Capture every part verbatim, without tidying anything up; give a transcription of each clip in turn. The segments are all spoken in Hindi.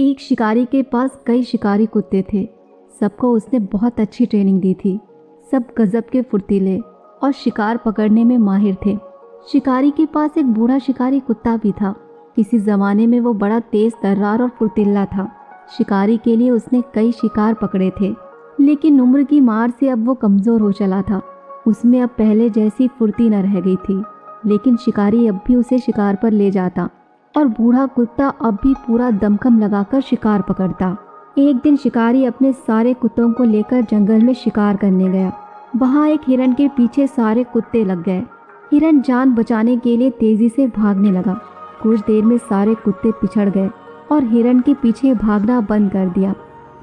एक शिकारी के पास कई शिकारी कुत्ते थे। सबको उसने बहुत अच्छी ट्रेनिंग दी थी। सब गजब के फुर्तीले और शिकार पकड़ने में माहिर थे। शिकारी के पास एक बूढ़ा शिकारी कुत्ता भी था। किसी ज़माने में वो बड़ा तेज तर्रार और फुर्तीला था। शिकारी के लिए उसने कई शिकार पकड़े थे, लेकिन उम्र की मार से अब वो कमज़ोर हो चला था। उसमें अब पहले जैसी फुर्ती न रह गई थी, लेकिन शिकारी अब भी उसे शिकार पर ले जाता और बूढ़ा कुत्ता अब भी पूरा दमखम लगाकर शिकार पकड़ता। एक दिन शिकारी अपने सारे कुत्तों को लेकर जंगल में शिकार करने गया। वहाँ एक हिरण के पीछे सारे कुत्ते लग गए। हिरण जान बचाने के लिए तेजी से भागने लगा। कुछ देर में सारे कुत्ते पिछड़ गए और हिरण के पीछे भागना बंद कर दिया,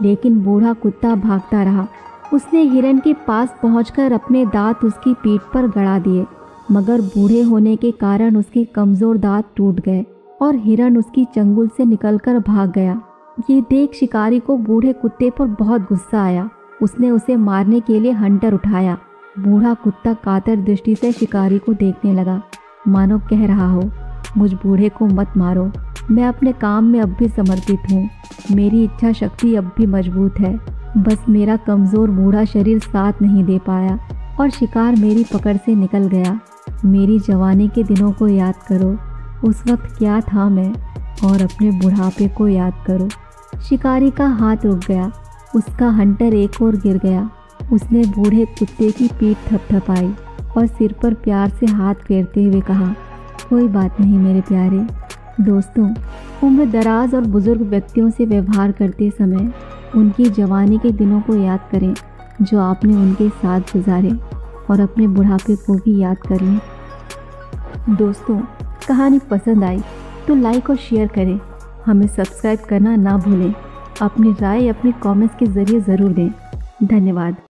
लेकिन बूढ़ा कुत्ता भागता रहा। उसने हिरण के पास पहुंचकर अपने दांत उसकी पीठ पर गड़ा दिए, मगर बूढ़े होने के कारण उसके कमज़ोर दांत टूट गए और हिरण उसकी चंगुल से निकलकर भाग गया। ये देख शिकारी को बूढ़े कुत्ते पर बहुत गुस्सा आया। उसने उसे मारने के लिए हंटर उठाया। बूढ़ा कुत्ता कातर दृष्टि से शिकारी को देखने लगा, मानो कह रहा हो, मुझ बूढ़े को मत मारो, मैं अपने काम में अब भी समर्पित हूँ। मेरी इच्छा शक्ति अब भी मजबूत है, बस मेरा कमज़ोर बूढ़ा शरीर साथ नहीं दे पाया और शिकार मेरी पकड़ से निकल गया। मेरी जवानी के दिनों को याद करो, उस वक्त क्या था मैं, और अपने बुढ़ापे को याद करो। शिकारी का हाथ रुक गया। उसका हंटर एक ओर गिर गया। उसने बूढ़े कुत्ते की पीठ थपथपाई और सिर पर प्यार से हाथ फेरते हुए कहा, कोई बात नहीं मेरे प्यारे। दोस्तों, उम्र दराज और बुज़ुर्ग व्यक्तियों से व्यवहार करते समय उनकी जवानी के दिनों को याद करें जो आपने उनके साथ गुजारे, और अपने बुढ़ापे को भी याद कर लें। दोस्तों, कहानी पसंद आई तो लाइक और शेयर करें। हमें सब्सक्राइब करना ना भूलें। अपनी राय अपने कमेंट्स के ज़रिए ज़रूर दें। धन्यवाद।